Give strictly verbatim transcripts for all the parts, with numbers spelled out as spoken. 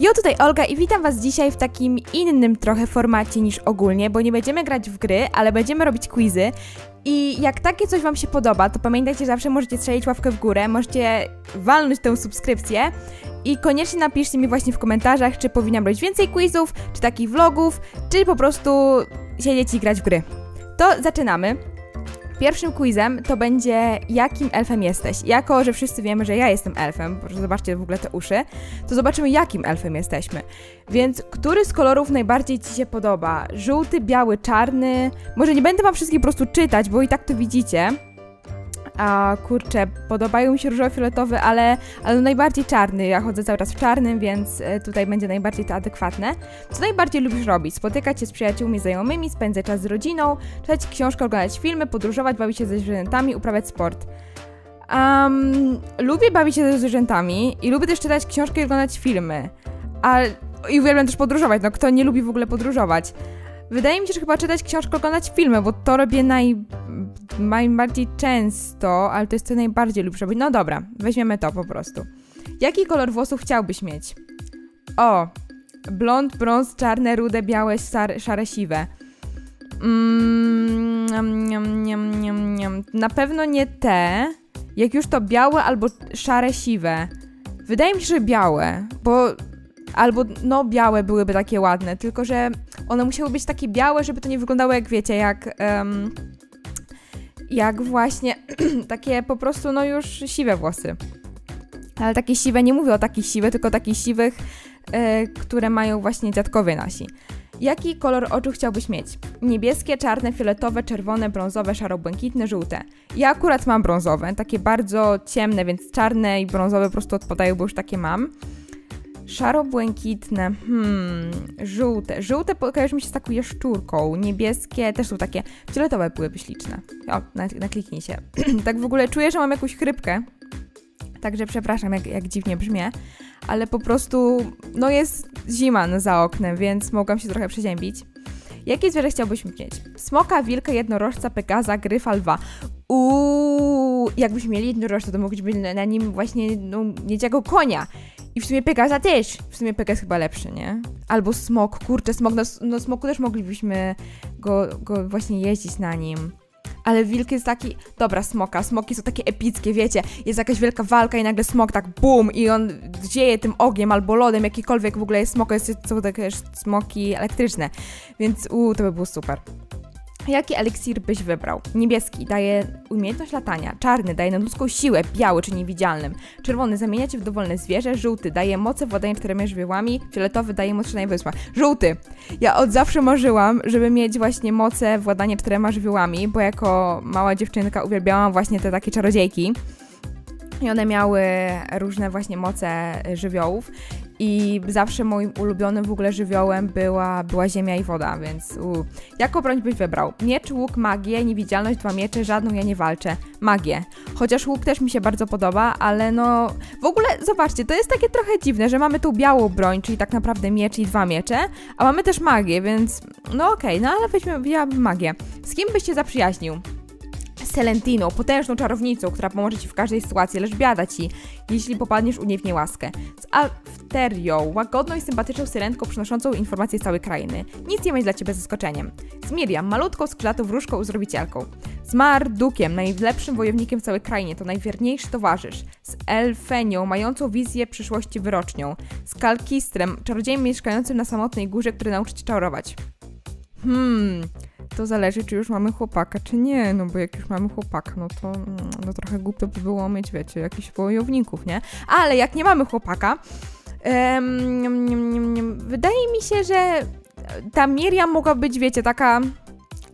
Jo, tutaj Olga i witam was dzisiaj w takim innym trochę formacie niż ogólnie, bo nie będziemy grać w gry, ale będziemy robić quizy. I jak takie coś wam się podoba, to pamiętajcie, zawsze możecie strzelić łapkę w górę, możecie walnąć tę subskrypcję i koniecznie napiszcie mi właśnie w komentarzach, czy powinnam robić więcej quizów, czy takich vlogów, czy po prostu siedzieć i grać w gry. To zaczynamy. Pierwszym quizem to będzie, jakim elfem jesteś. Jako że wszyscy wiemy, że ja jestem elfem, bo zobaczcie w ogóle te uszy, to zobaczymy, jakim elfem jesteśmy. Więc który z kolorów najbardziej ci się podoba? Żółty, biały, czarny? Może nie będę wam wszystkich po prostu czytać, bo i tak to widzicie. A kurczę, podobają mi się różowo-fioletowy, ale, ale najbardziej czarny. Ja chodzę cały czas w czarnym, więc tutaj będzie najbardziej to adekwatne. Co najbardziej lubisz robić? Spotykać się z przyjaciółmi, znajomymi, spędzać czas z rodziną, czytać książkę, oglądać filmy, podróżować, bawić się ze zwierzętami, uprawiać sport. Um, lubię bawić się ze zwierzętami i lubię też czytać książki i oglądać filmy. A, I uwielbiam też podróżować, no kto nie lubi w ogóle podróżować? Wydaje mi się, że chyba czytać książkę, oglądać filmy, bo to robię naj... najbardziej często, ale to jest to najbardziej lubię robić. No dobra, weźmiemy to po prostu. Jaki kolor włosów chciałbyś mieć? O, blond, brąz, czarne, rude, białe, szare, siwe. Mm, niam, niam, niam, niam. Na pewno nie te, jak już to białe albo szare, siwe. Wydaje mi się, że białe, bo... Albo, no, białe byłyby takie ładne, tylko że one musiały być takie białe, żeby to nie wyglądało jak, wiecie, jak... Um, jak właśnie takie po prostu, no, już siwe włosy. Ale takie siwe, nie mówię o takich siwych, tylko o takich siwych, y, które mają właśnie dziadkowie nasi. Jaki kolor oczu chciałbyś mieć? Niebieskie, czarne, fioletowe, czerwone, brązowe, szaro-błękitne, żółte. Ja akurat mam brązowe, takie bardzo ciemne, więc czarne i brązowe po prostu odpadają, bo już takie mam. Szaro-błękitne, hmm, żółte. Żółte kojarzy mi się z taką jaszczurką, niebieskie też są takie, fioletowe byłyby śliczne. O, nakliknij się. Tak w ogóle czuję, że mam jakąś chrypkę, także przepraszam, jak, jak dziwnie brzmię, ale po prostu, no jest zima no, za oknem, więc mogłam się trochę przeziębić. Jakie zwierzę chciałbyś mieć? Smoka, wilka, jednorożca, pegaza, gryfa, lwa. Uuu, jakbyśmy mieli jednorożca, to mogliśmy na, na nim właśnie no, mieć jako konia. I w sumie Pegasa też. W sumie Pegas chyba lepszy, nie? Albo smok, kurczę, smok. No, no smoku też moglibyśmy go, go właśnie jeździć na nim. Ale wilk jest taki... Dobra, smoka. Smoki są takie epickie, wiecie. Jest jakaś wielka walka i nagle smok tak bum i on dzieje tym ogniem albo lodem, jakikolwiek w ogóle jest smok. Są takie smoki elektryczne. Więc u, to by było super. Jaki eliksir byś wybrał? Niebieski daje umiejętność latania, czarny daje nadludzką siłę, biały czy niewidzialnym, czerwony zamienia cię w dowolne zwierzę, żółty daje moce władania czterema żywiołami, fioletowy daje moc trzynaj wysła. Żółty! Ja od zawsze marzyłam, żeby mieć właśnie moce władania czterema żywiołami, bo jako mała dziewczynka uwielbiałam właśnie te takie czarodziejki i one miały różne właśnie moce żywiołów. I zawsze moim ulubionym w ogóle żywiołem była, była ziemia i woda, więc u. Jaką broń byś wybrał? Miecz, łuk, magię, niewidzialność, dwa miecze, żadną ja nie walczę. Magię. Chociaż łuk też mi się bardzo podoba, ale no... W ogóle, zobaczcie, to jest takie trochę dziwne, że mamy tą białą broń, czyli tak naprawdę miecz i dwa miecze, a mamy też magię, więc... No okej, okay, no ale weźmy, wzięłabym magię. Z kim byś się zaprzyjaźnił? Celentiną, potężną czarownicą, która pomoże ci w każdej sytuacji, lecz biada ci, jeśli popadniesz u niej w niełaskę. Z Alfterią, łagodną i sympatyczną syrenką przynoszącą informacje z całej krainy. Nic nie będzie dla ciebie zaskoczeniem. Z Miriam, malutką, skrzydlatą wróżką i zrobicielką. Z Mardukiem, najlepszym wojownikiem w całej krainie, to najwierniejszy towarzysz. Z Elfenią, mającą wizję przyszłości wyrocznią. Z Kalkistrem, czarodziejem mieszkającym na samotnej górze, który nauczy cię czarować. Hmm... To zależy, czy już mamy chłopaka, czy nie, no bo jak już mamy chłopaka, no to no trochę głupio by było mieć, wiecie, jakichś wojowników, nie? Ale jak nie mamy chłopaka, em, niam, niam, niam, niam, wydaje mi się, że ta Miriam mogła być, wiecie, taka...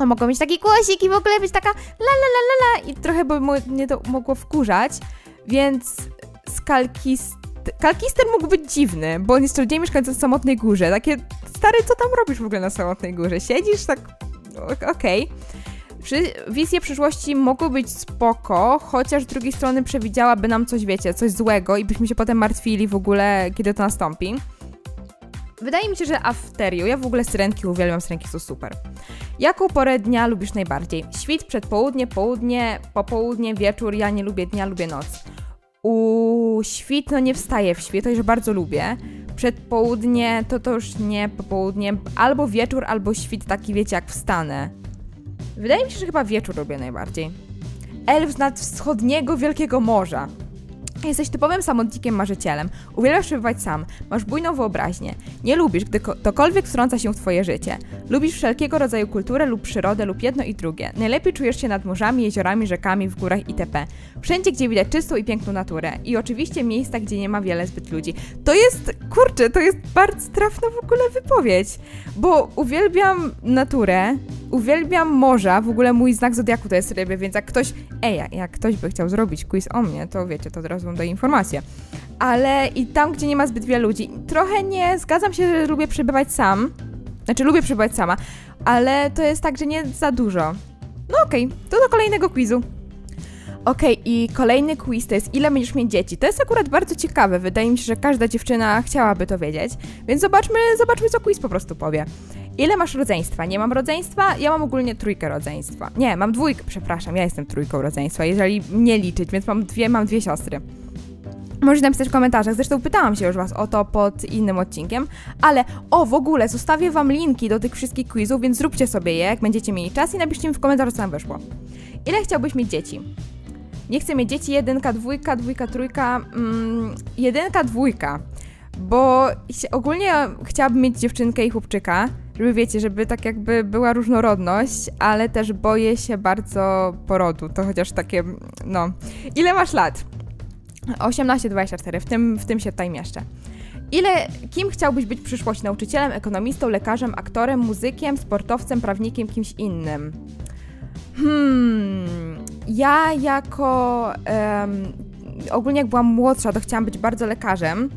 No mogła mieć taki głosik i w ogóle być taka la la la la la i trochę by mnie to mogło wkurzać, więc z Kalkist... Kalkister mógł być dziwny, bo on jest czarodziejem mieszkającym na samotnej górze, takie stary, co tam robisz w ogóle na samotnej górze? Siedzisz tak... Okej. Okay. Wizje przyszłości mogą być spoko, chociaż z drugiej strony przewidziałaby nam coś, wiecie, coś złego i byśmy się potem martwili w ogóle, kiedy to nastąpi. Wydaje mi się, że Afteriu. Ja w ogóle syrenki uwielbiam, syrenki są super. Jaką porę dnia lubisz najbardziej? Świt, przedpołudnie, południe, popołudnie, wieczór. Ja nie lubię dnia, lubię noc. U świt, no nie wstaję w świt, to już bardzo lubię. przedpołudnie, to to już nie popołudnie, albo wieczór, albo świt, taki wiecie jak wstanę. Wydaje mi się, że chyba wieczór robię najbardziej. Elf z nadwschodniego Wielkiego Morza. Jesteś typowym samotnikiem marzycielem. Uwielbiasz przebywać sam. Masz bujną wyobraźnię. Nie lubisz, gdy ktokolwiek wtrąca się w twoje życie. Lubisz wszelkiego rodzaju kulturę lub przyrodę lub jedno i drugie. Najlepiej czujesz się nad morzami, jeziorami, rzekami, w górach itp. Wszędzie, gdzie widać czystą i piękną naturę. I oczywiście miejsca, gdzie nie ma wiele zbyt ludzi. To jest, kurczę, to jest bardzo trafna w ogóle wypowiedź. Bo uwielbiam naturę, uwielbiam morza. W ogóle mój znak zodiaku to jest ryby, więc jak ktoś... Ej, jak ktoś by chciał zrobić quiz o mnie, to wiecie, to od razu do informacji. Ale i tam, gdzie nie ma zbyt wielu ludzi. Trochę nie zgadzam się, że lubię przebywać sam. Znaczy, lubię przebywać sama. Ale to jest tak, że nie za dużo. No okej, okay, to do kolejnego quizu. Okej, okay, i kolejny quiz to jest ile będziesz mieć dzieci. To jest akurat bardzo ciekawe. Wydaje mi się, że każda dziewczyna chciałaby to wiedzieć. Więc zobaczmy, zobaczmy co quiz po prostu powie. Ile masz rodzeństwa? Nie mam rodzeństwa, ja mam ogólnie trójkę rodzeństwa. Nie, mam dwójkę, przepraszam, ja jestem trójką rodzeństwa, jeżeli nie liczyć, więc mam dwie, mam dwie siostry. Możecie napisać w komentarzach, zresztą pytałam się już was o to pod innym odcinkiem, ale o, w ogóle zostawię wam linki do tych wszystkich quizów, więc zróbcie sobie je, jak będziecie mieli czas i napiszcie mi w komentarzu, co nam wyszło. Ile chciałbyś mieć dzieci? Nie chcę mieć dzieci, jedynka, dwójka, dwójka, trójka, mm, jedynka, dwójka, bo ogólnie chciałabym mieć dziewczynkę i chłopczyka, żeby wiecie, żeby tak jakby była różnorodność, ale też boję się bardzo porodu, to chociaż takie, no. Ile masz lat? osiemnaście dwadzieścia cztery, w tym, w tym się tutaj mieszczę. Ile, kim chciałbyś być w przyszłości? Nauczycielem, ekonomistą, lekarzem, aktorem, muzykiem, sportowcem, prawnikiem, kimś innym? Hmm, ja jako, um, ogólnie jak byłam młodsza, to chciałam być bardzo lekarzem,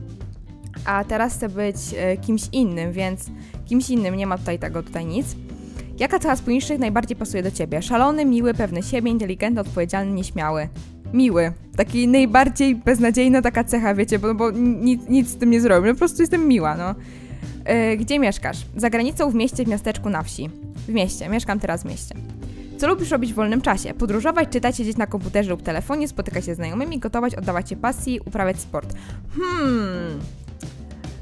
a teraz chcę być e, kimś innym, więc kimś innym, nie ma tutaj tego, tutaj nic. Jaka cecha z poniższych najbardziej pasuje do ciebie? Szalony, miły, pewny siebie, inteligentny, odpowiedzialny, nieśmiały. Miły. Taki najbardziej beznadziejna taka cecha, wiecie, bo, bo nic, nic z tym nie zrobię, no, po prostu jestem miła, no. E, gdzie mieszkasz? Za granicą, w mieście, w miasteczku, na wsi. W mieście, mieszkam teraz w mieście. Co lubisz robić w wolnym czasie? Podróżować, czytać, siedzieć na komputerze lub telefonie, spotykać się z znajomymi, gotować, oddawać się pasji, uprawiać sport. Hmm...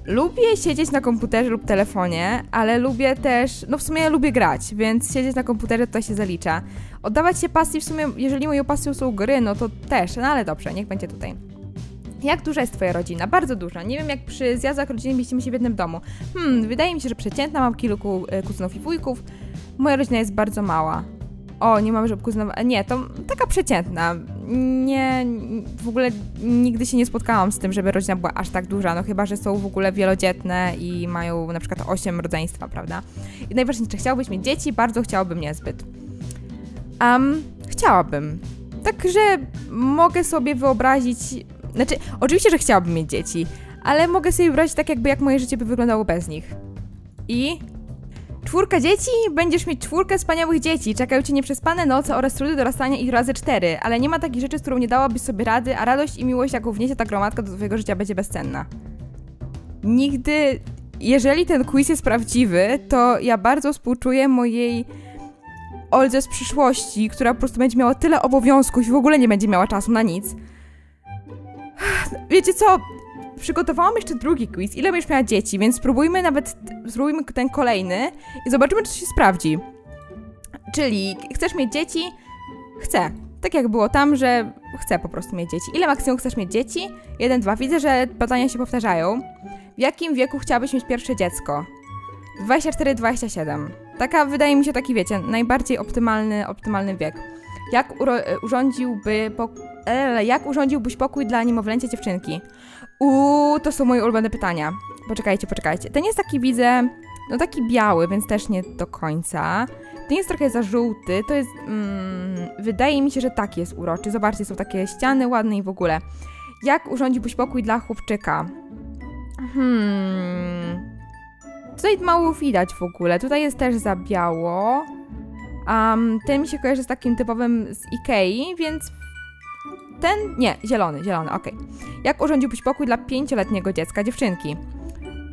Lubię siedzieć na komputerze lub telefonie, ale lubię też, no w sumie ja lubię grać, więc siedzieć na komputerze to się zalicza. Oddawać się pasji, w sumie jeżeli moją pasją są gry, no to też, no ale dobrze, niech będzie tutaj. Jak duża jest twoja rodzina? Bardzo duża. Nie wiem, jak przy zjazdach rodziny mieścimy się w jednym domu. Hmm, wydaje mi się, że przeciętna, mam kilku kuzynów i wujków. Moja rodzina jest bardzo mała. O, nie mam żadnych kuzynów, nie, to taka przeciętna. Nie, w ogóle nigdy się nie spotkałam z tym, żeby rodzina była aż tak duża, no chyba, że są w ogóle wielodzietne i mają na przykład osiem rodzeństwa, prawda? I najważniejsze, chciałbyś mieć dzieci? Bardzo chciałabym, niezbyt. Um, chciałabym. Także mogę sobie wyobrazić, znaczy oczywiście, że chciałabym mieć dzieci, ale mogę sobie wyobrazić tak jakby jak moje życie by wyglądało bez nich. I... Czwórka dzieci? Będziesz mieć czwórkę wspaniałych dzieci. Czekają cię nieprzespane noce oraz trudy dorastania ich razy cztery. Ale nie ma takich rzeczy, z którą nie dałabyś sobie rady, a radość i miłość, jaką wniesie ta gromadka do twojego życia, będzie bezcenna. Nigdy... Jeżeli ten quiz jest prawdziwy, to ja bardzo współczuję mojej Oldze z przyszłości, która po prostu będzie miała tyle obowiązków i w ogóle nie będzie miała czasu na nic. Wiecie co? Przygotowałam jeszcze drugi quiz, ile będziesz miała dzieci, więc spróbujmy nawet, spróbujmy ten kolejny i zobaczymy, czy się sprawdzi. Czyli chcesz mieć dzieci? Chcę. Tak jak było tam, że chcę po prostu mieć dzieci. Ile maksimum chcesz mieć dzieci? Jeden, dwa. Widzę, że pytania się powtarzają. W jakim wieku chciałabyś mieć pierwsze dziecko? dwadzieścia cztery dwadzieścia siedem. Taka, wydaje mi się, taki, wiecie, najbardziej optymalny, optymalny wiek. Jak urządziłby pokój... Jak urządziłbyś pokój dla niemowlęcia dziewczynki? Uuu, to są moje ulubione pytania. Poczekajcie, poczekajcie. Ten jest taki, widzę, no taki biały, więc też nie do końca. Ten jest trochę za żółty, to jest... Mm, wydaje mi się, że taki jest uroczy. Zobaczcie, są takie ściany ładne i w ogóle. Jak urządziłbyś pokój dla chłopczyka? Hmm... Tutaj mało widać w ogóle. Tutaj jest też za biało. Um, ten mi się kojarzy z takim typowym z Ikei, więc... Ten? Nie, zielony, zielony, okej. Okay. Jak urządziłbyś pokój dla pięcioletniego dziecka, dziewczynki?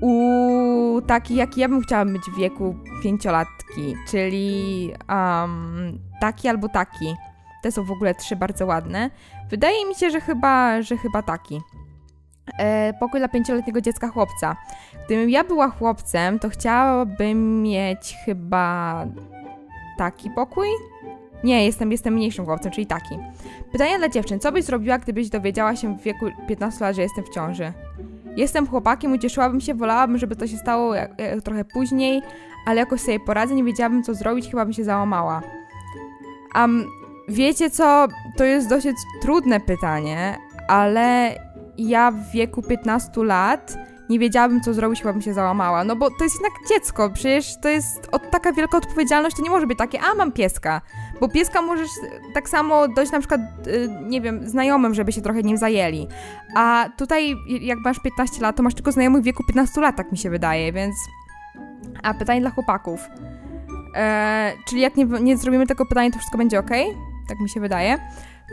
Uuu, taki jaki ja bym chciała mieć w wieku pięciolatki, czyli um, taki albo taki. Te są w ogóle trzy bardzo ładne. Wydaje mi się, że chyba, że chyba taki. e, pokój dla pięcioletniego dziecka chłopca. Gdybym ja była chłopcem, to chciałabym mieć chyba taki pokój? Nie, jestem, jestem mniejszym chłopcem, czyli taki. Pytanie dla dziewczyn. Co byś zrobiła, gdybyś dowiedziała się w wieku piętnastu lat, że jestem w ciąży? Jestem chłopakiem, ucieszyłabym się, wolałabym, żeby to się stało trochę później, ale jakoś sobie poradzę, nie wiedziałabym co zrobić, chyba bym się załamała. Um, wiecie co? To jest dosyć trudne pytanie, ale ja w wieku piętnastu lat nie wiedziałabym co zrobić, chyba bym się załamała. No bo to jest jednak dziecko, przecież to jest od taka wielka odpowiedzialność, to nie może być takie, a mam pieska. Bo pieska możesz tak samo dojść na przykład, nie wiem, znajomym, żeby się trochę nim zajęli. A tutaj jak masz piętnaście lat, to masz tylko znajomych w wieku piętnastu lat, tak mi się wydaje, więc... A pytanie dla chłopaków. Eee, czyli jak nie, nie zrobimy tego pytania, to wszystko będzie ok? Tak mi się wydaje.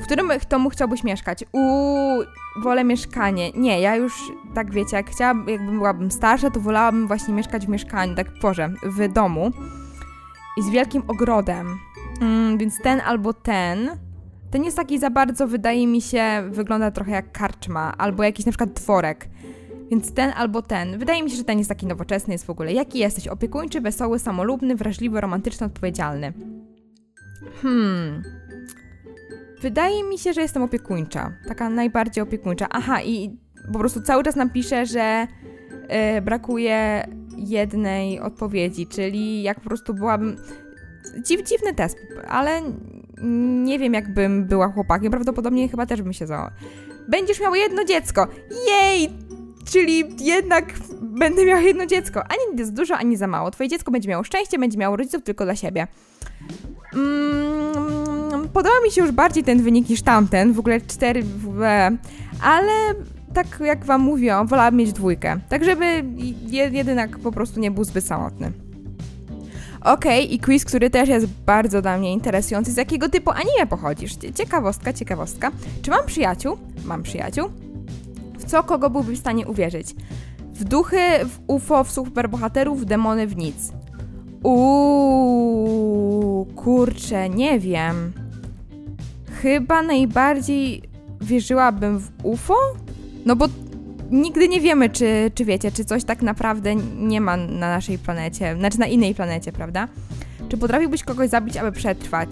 W którym domu chciałbyś mieszkać? Uuu, wolę mieszkanie. Nie, ja już, tak wiecie, jak chciałabym, jakbym byłabym starsza, to wolałabym właśnie mieszkać w mieszkaniu, tak Boże, w domu. I z wielkim ogrodem. Mm, więc ten albo ten. Ten jest taki za bardzo, wydaje mi się, wygląda trochę jak karczma, albo jakiś na przykład dworek. Więc ten albo ten. Wydaje mi się, że ten jest taki nowoczesny, jest w ogóle. Jaki jesteś? Opiekuńczy, wesoły, samolubny, wrażliwy, romantyczny, odpowiedzialny. Hmm... Wydaje mi się, że jestem opiekuńcza. Taka najbardziej opiekuńcza. Aha, i po prostu cały czas napiszę, że yy, brakuje jednej odpowiedzi, czyli jak po prostu byłabym... Dziw, dziwny test, ale nie wiem, jakbym była chłopakiem. Prawdopodobnie chyba też bym się załamała. Będziesz miał jedno dziecko! Jej! Czyli jednak będę miała jedno dziecko. Ani za dużo, ani za mało. Twoje dziecko będzie miało szczęście, będzie miało rodziców tylko dla siebie. Mmm... Podoba mi się już bardziej ten wynik niż tamten, w ogóle cztery w, ale tak jak wam mówiłam, wolałabym mieć dwójkę, tak żeby jedynak po prostu nie był zbyt samotny. Okej, i quiz, który też jest bardzo dla mnie interesujący, z jakiego typu anime pochodzisz? Ciekawostka, ciekawostka. Czy mam przyjaciół? Mam przyjaciół. W co kogo byłbyś w stanie uwierzyć? W duchy, w U F O, w superbohaterów, w demony, w nic. Uuu, kurczę, nie wiem. Chyba najbardziej wierzyłabym w U F O? No bo nigdy nie wiemy, czy, czy wiecie, czy coś tak naprawdę nie ma na naszej planecie, znaczy na innej planecie, prawda? Czy potrafiłbyś kogoś zabić, aby przetrwać?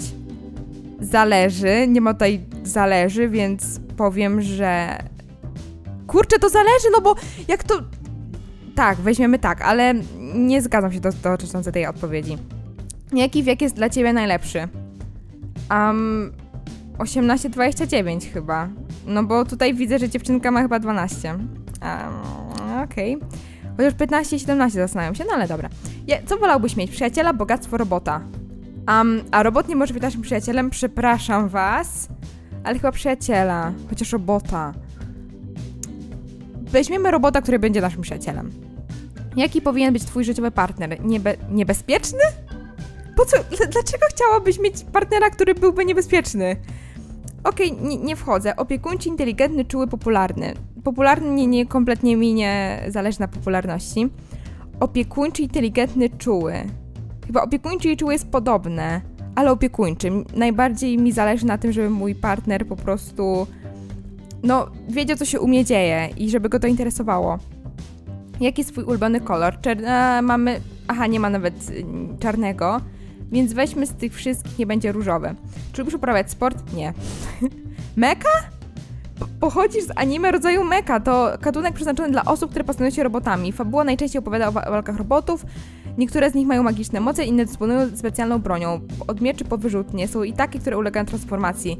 Zależy, nie ma tutaj zależy, więc powiem, że... Kurczę, to zależy, no bo jak to... Tak, weźmiemy tak, ale nie zgadzam się do, dotyczące tej odpowiedzi. Jaki wiek jest dla ciebie najlepszy? Um... osiemnaście dwadzieścia dziewięć chyba. No bo tutaj widzę, że dziewczynka ma chyba dwanaście. Um, Okej. Okay. Chociaż piętnaście siedemnaście zastanawiam się, no ale dobra. Je, co wolałbyś mieć? Przyjaciela, bogactwo, robota. Um, a robot nie może być naszym przyjacielem? Przepraszam was. Ale chyba przyjaciela. Chociaż robota. Weźmiemy robota, który będzie naszym przyjacielem. Jaki powinien być twój życiowy partner? Niebe niebezpieczny? Po co? Dlaczego chciałabyś mieć partnera, który byłby niebezpieczny? Okej, okay, nie, nie wchodzę. Opiekuńczy, inteligentny, czuły, popularny. Popularny nie, nie kompletnie mi nie zależy na popularności. Opiekuńczy, inteligentny, czuły. Chyba opiekuńczy i czuły jest podobne, ale opiekuńczy. Najbardziej mi zależy na tym, żeby mój partner po prostu... No, wiedział, co się u mnie dzieje i żeby go to interesowało. Jaki jest twój ulubiony kolor? Czerne... mamy... Aha, nie ma nawet czarnego. Więc weźmy z tych wszystkich, nie będzie różowy. Czy lubisz uprawiać sport? Nie. Meka? Pochodzisz z anime rodzaju meka. To gatunek przeznaczony dla osób, które pasjonują się robotami. Fabuła najczęściej opowiada o walkach robotów. Niektóre z nich mają magiczne moce, inne dysponują specjalną bronią. Od mieczy po wyrzutnie. Są i takie, które ulegają transformacji.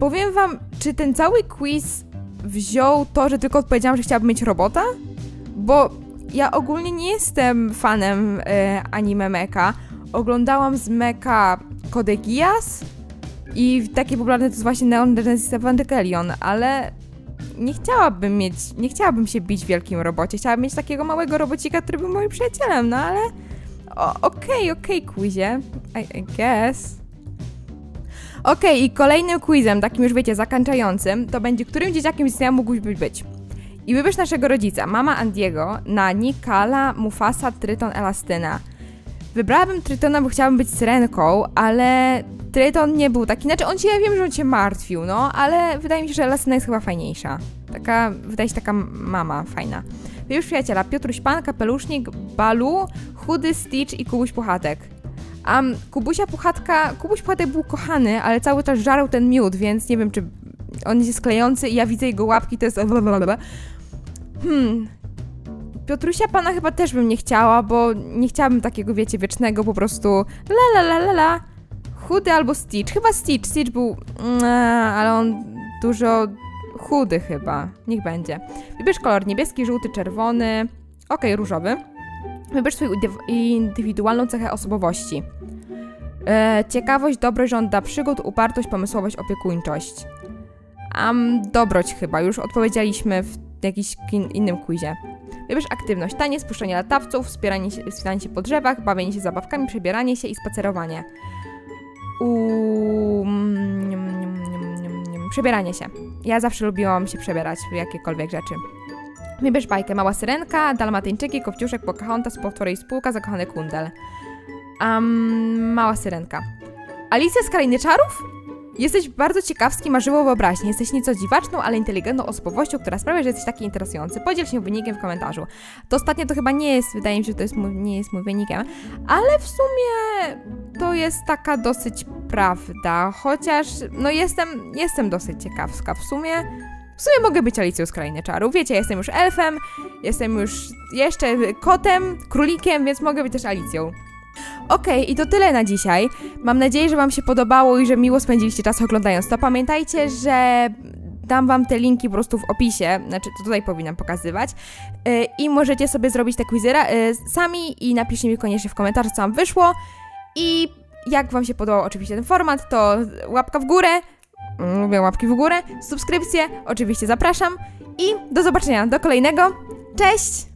Powiem wam, czy ten cały quiz wziął to, że tylko odpowiedziałam, że chciałabym mieć robota? Bo ja ogólnie nie jestem fanem y, anime mecha. Oglądałam z mecha Code Geass i takie popularne to jest właśnie Neon Genesis Evangelion, ale nie chciałabym mieć, nie chciałabym się bić w wielkim robocie, chciałabym mieć takiego małego robocika, który był moim przyjacielem, no ale okej, okej, quizie, I, I guess. Okej, i kolejnym quizem, takim już wiecie, zakończającym, to będzie, którym dzieciakiem z istnienia mógłbyś być? I wybierz naszego rodzica, mama Andiego, Nani, Kala, Mufasa, Tryton, Elastyna. Wybrałabym Tritona, bo chciałabym być Syrenką, ale Triton nie był taki, znaczy on się, ja wiem, że on się martwił, no, ale wydaje mi się, że Lassena jest chyba fajniejsza. Taka, wydaje się, taka mama fajna. Już przyjaciela, Piotruś Pan, Kapelusznik, Balu, Chudy, Stitch i Kubuś Puchatek. A um, Kubusia Puchatka, Kubuś Puchatek był kochany, ale cały czas żarł ten miód, więc nie wiem, czy on jest klejący i ja widzę jego łapki, to jest... Hmm... Piotrusia Pana chyba też bym nie chciała, bo nie chciałabym takiego, wiecie, wiecznego po prostu la la la la la. Chudy albo Stitch, chyba Stitch, Stitch był... Eee, ale on dużo... Chudy chyba, niech będzie. Wybierz kolor niebieski, żółty, czerwony, okej, różowy. Wybierz swoją indywidualną cechę osobowości. E, ciekawość, dobroć, żąda przygód, upartość, pomysłowość, opiekuńczość. Um, dobroć chyba, już odpowiedzieliśmy w jakimś innym quizie. Wybierz aktywność, tanie, spuszczanie latawców, wspieranie się, wspieranie się po drzewach, bawienie się zabawkami, przebieranie się i spacerowanie. Uuu... Przebieranie się. Ja zawsze lubiłam się przebierać w jakiekolwiek rzeczy. Wybierz bajkę. Mała Syrenka, Dalmatyńczyki, Kopciuszek, Pocahontas, Potwory i Spółka, Zakochany Kundel. Um, mała Syrenka. Alicja z Krainy Czarów? Jesteś bardzo ciekawski, masz żywą wyobraźnię. Jesteś nieco dziwaczną, ale inteligentną osobowością, która sprawia, że jesteś taki interesujący. Podziel się wynikiem w komentarzu. To ostatnie to chyba nie jest, wydaje mi się, że to jest mój, nie jest mój wynikiem. Ale w sumie to jest taka dosyć prawda. Chociaż no jestem, jestem dosyć ciekawska. W sumie, w sumie mogę być Alicją z Krainy Czarów. Wiecie, ja jestem już elfem, jestem już jeszcze kotem, królikiem, więc mogę być też Alicją. Okej, okay, i to tyle na dzisiaj. Mam nadzieję, że Wam się podobało i że miło spędziliście czas oglądając to. Pamiętajcie, że dam Wam te linki po prostu w opisie, znaczy to tutaj powinnam pokazywać. Yy, I możecie sobie zrobić te quizy yy, sami i napiszcie mi koniecznie w komentarzu, co Wam wyszło. I jak Wam się podobał oczywiście ten format, to łapka w górę. Lubię łapki w górę. Subskrypcję, oczywiście zapraszam. I do zobaczenia, do kolejnego. Cześć!